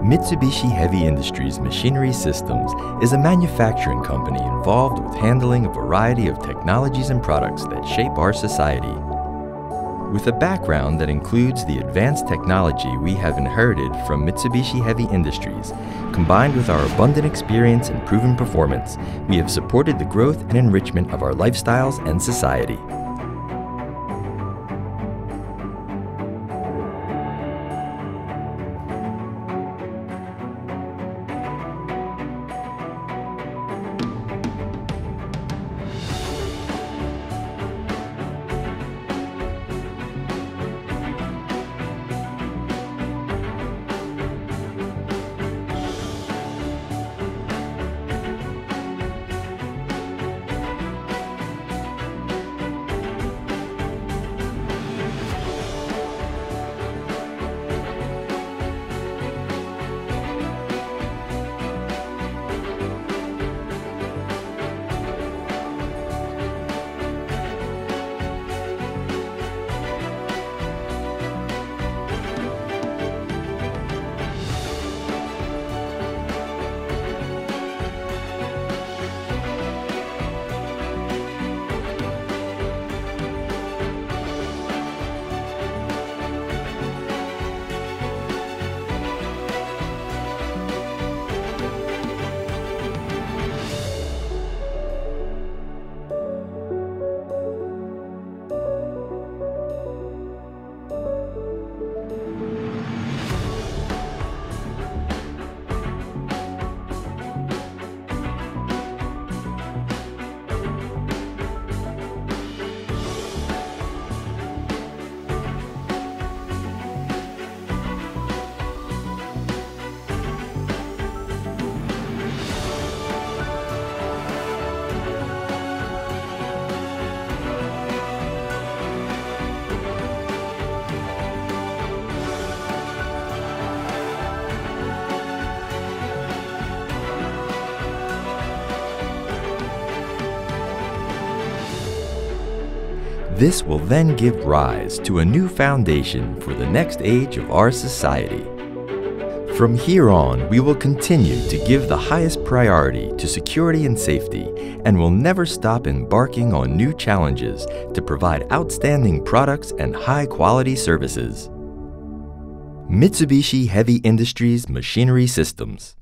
Mitsubishi Heavy Industries Machinery Systems is a manufacturing company involved with handling a variety of technologies and products that shape our society. With a background that includes the advanced technology we have inherited from Mitsubishi Heavy Industries, combined with our abundant experience and proven performance, we have supported the growth and enrichment of our lifestyles and society. This will then give rise to a new foundation for the next age of our society. From here on, we will continue to give the highest priority to security and safety, and will never stop embarking on new challenges to provide outstanding products and high-quality services. Mitsubishi Heavy Industries Machinery Systems.